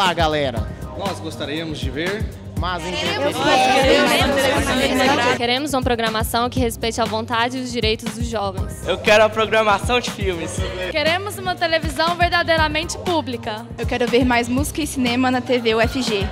lá, galera? Nós gostaríamos de ver... Mas queremos uma programação que respeite a vontade e os direitos dos jovens. Eu quero a programação de filmes. Queremos uma televisão verdadeiramente pública. Eu quero ver mais música e cinema na TV UFG.